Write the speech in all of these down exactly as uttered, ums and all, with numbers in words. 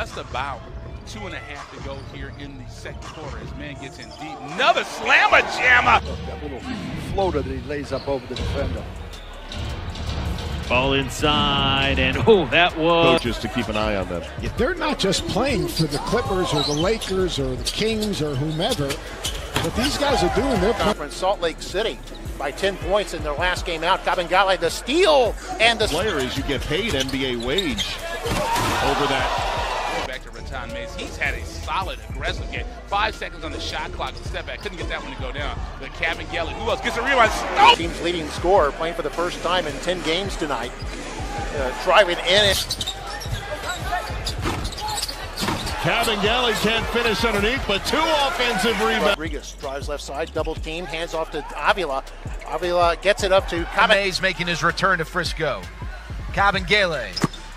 just about two and a half to go here in the second quarter. His man gets in deep. Another slammer jammer. That little floater that he lays up over the defender. Ball inside, and oh, that was... Just to keep an eye on them. If they're not just playing for the Clippers or the Lakers or the Kings or whomever, but these guys are doing their... Conference Salt Lake City by ten points in their last game out. Kevin Galli, the steal, and the... Player is you get paid N B A wage over that. Back to Raton Mays. He's had a solid, aggressive game. Five seconds on the shot clock. The step back. Couldn't get that one to go down. But Kevin Galli, who else gets a rebound? No! Team's leading scorer, playing for the first time in ten games tonight. Uh, driving in it. Kevin Galli can't finish underneath, but two offensive rebounds. Rodriguez drives left side, double team, hands off to Avila. Avila gets it up to Kamenes, making his return to Frisco. Kabengele,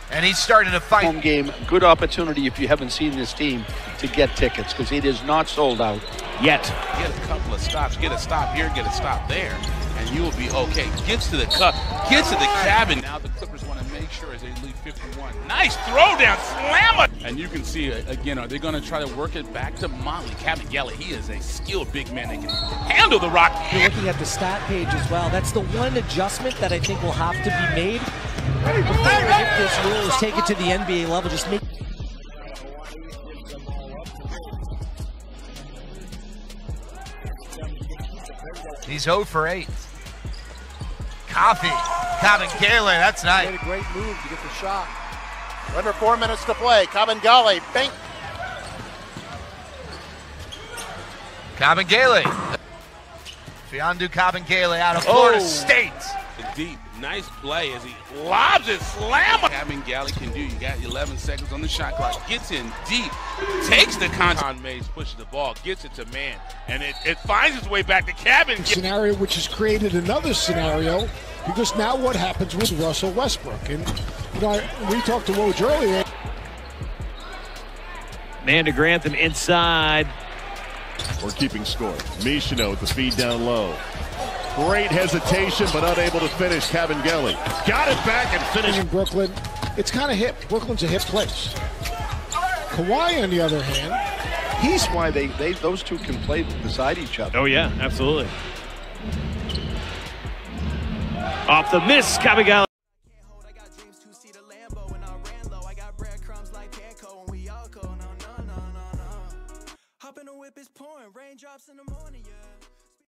and he's starting to fight. Home game, good opportunity if you haven't seen this team to get tickets, because it is not sold out yet. Get a couple of stops, get a stop here, get a stop there, and you will be okay. Gets to the cup, gets to the cabin. Now the Clippers want to make sure as they lead fifty-one. Nice throw down, slammer! And you can see, again, are they going to try to work it back to Motley? Kevin Galli, he is a skilled big man that can handle the rock. You're looking at the stat page as well. That's the one adjustment that I think will have to be made. If this rule is taken to the N B A level, just make... He's zero for eight. Coffee. Kevin Galli, that's nice. He made a great move to get the shot. Under four minutes to play. Kevin Galli, bank. Kevin Galli. Mfiondu Kabengele out of Florida oh. State. Deep, nice play as he lobs it, slammer. Kevin Galli can do. You got eleven seconds on the shot clock. Gets in deep, takes the contact. Mays pushes the ball, gets it to man, and it, it finds its way back to Kevin. Scenario which has created another scenario, because now what happens with Russell Westbrook? And you know, we talked to Woj earlier. Man to Grantham inside. We're keeping score. Michino with the feed down low. Great hesitation, but unable to finish. Kevin Galli got it back and finished. In Brooklyn, it's kind of hip. Brooklyn's a hip place. Kawhi, on the other hand, he's why they, they those two can play beside each other. Oh yeah, absolutely. Off the miss, Kevin Galli. Whip is pouring, raindrops in the morning, yeah.